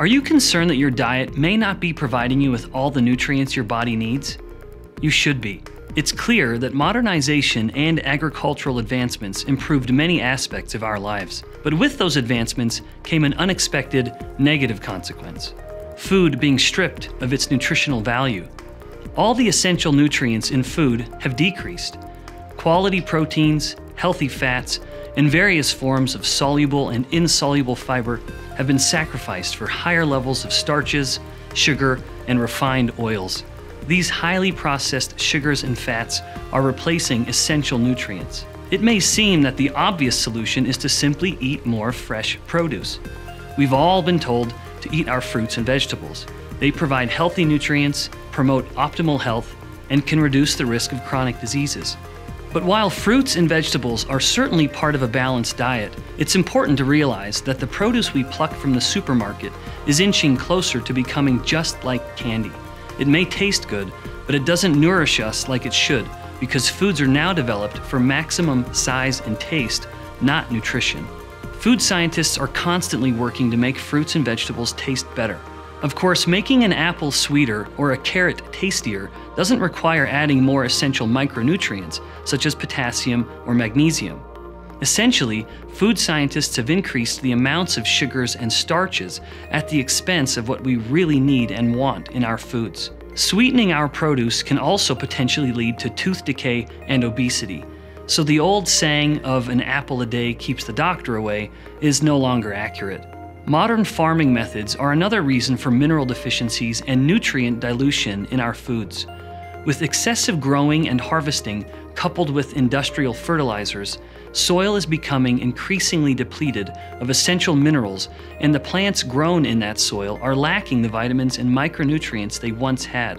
Are you concerned that your diet may not be providing you with all the nutrients your body needs? You should be. It's clear that modernization and agricultural advancements improved many aspects of our lives. But with those advancements came an unexpected negative consequence: food being stripped of its nutritional value. All the essential nutrients in food have decreased. Quality proteins, healthy fats, and various forms of soluble and insoluble fiber have been sacrificed for higher levels of starches, sugar, and refined oils. These highly processed sugars and fats are replacing essential nutrients. It may seem that the obvious solution is to simply eat more fresh produce. We've all been told to eat our fruits and vegetables. They provide healthy nutrients, promote optimal health, and can reduce the risk of chronic diseases. But while fruits and vegetables are certainly part of a balanced diet, it's important to realize that the produce we pluck from the supermarket is inching closer to becoming just like candy. It may taste good, but it doesn't nourish us like it should, because foods are now developed for maximum size and taste, not nutrition. Food scientists are constantly working to make fruits and vegetables taste better. Of course, making an apple sweeter or a carrot tastier doesn't require adding more essential micronutrients, such as potassium or magnesium. Essentially, food scientists have increased the amounts of sugars and starches at the expense of what we really need and want in our foods. Sweetening our produce can also potentially lead to tooth decay and obesity. So the old saying of "an apple a day keeps the doctor away" is no longer accurate. Modern farming methods are another reason for mineral deficiencies and nutrient dilution in our foods. With excessive growing and harvesting, coupled with industrial fertilizers, soil is becoming increasingly depleted of essential minerals, and the plants grown in that soil are lacking the vitamins and micronutrients they once had.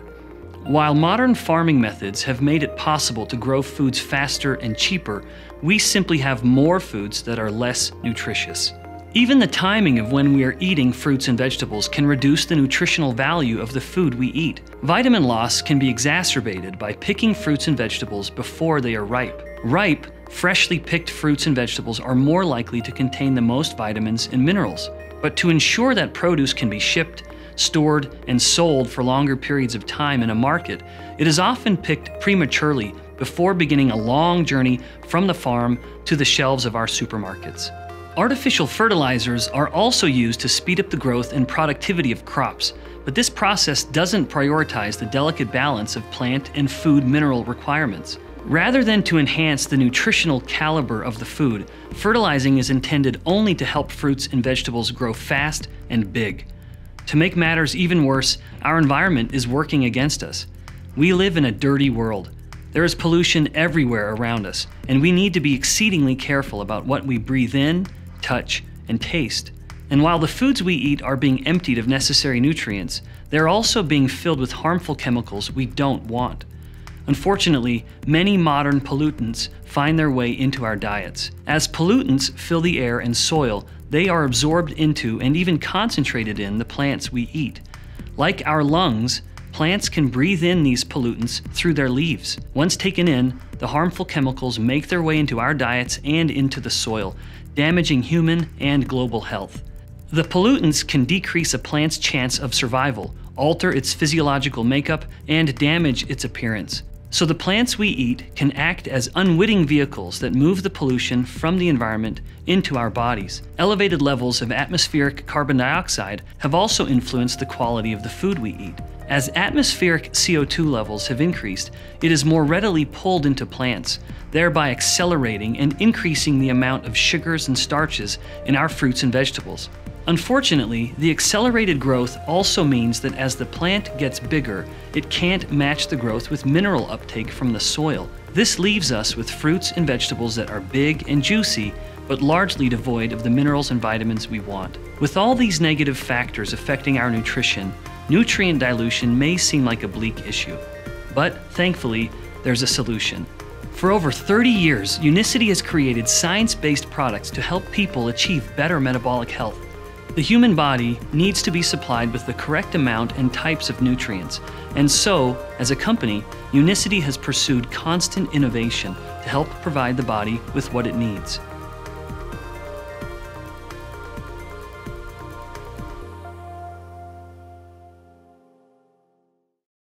While modern farming methods have made it possible to grow foods faster and cheaper, we simply have more foods that are less nutritious. Even the timing of when we are eating fruits and vegetables can reduce the nutritional value of the food we eat. Vitamin loss can be exacerbated by picking fruits and vegetables before they are ripe. Ripe, freshly picked fruits and vegetables are more likely to contain the most vitamins and minerals. But to ensure that produce can be shipped, stored, and sold for longer periods of time in a market, it is often picked prematurely before beginning a long journey from the farm to the shelves of our supermarkets. Artificial fertilizers are also used to speed up the growth and productivity of crops, but this process doesn't prioritize the delicate balance of plant and food mineral requirements. Rather than to enhance the nutritional caliber of the food, fertilizing is intended only to help fruits and vegetables grow fast and big. To make matters even worse, our environment is working against us. We live in a dirty world. There is pollution everywhere around us, and we need to be exceedingly careful about what we breathe in, touch, and taste. And while the foods we eat are being emptied of necessary nutrients, they're also being filled with harmful chemicals we don't want. Unfortunately, many modern pollutants find their way into our diets. As pollutants fill the air and soil, they are absorbed into and even concentrated in the plants we eat. Like our lungs, plants can breathe in these pollutants through their leaves. Once taken in, the harmful chemicals make their way into our diets and into the soil, damaging human and global health. The pollutants can decrease a plant's chance of survival, alter its physiological makeup, and damage its appearance. So the plants we eat can act as unwitting vehicles that move the pollution from the environment into our bodies. Elevated levels of atmospheric carbon dioxide have also influenced the quality of the food we eat. As atmospheric CO2 levels have increased, it is more readily pulled into plants, thereby accelerating and increasing the amount of sugars and starches in our fruits and vegetables. Unfortunately, the accelerated growth also means that as the plant gets bigger, it can't match the growth with mineral uptake from the soil. This leaves us with fruits and vegetables that are big and juicy, but largely devoid of the minerals and vitamins we want. With all these negative factors affecting our nutrition, nutrient dilution may seem like a bleak issue. But thankfully, there's a solution. For over 30 years, Unicity has created science-based products to help people achieve better metabolic health. The human body needs to be supplied with the correct amount and types of nutrients. And so, as a company, Unicity has pursued constant innovation to help provide the body with what it needs.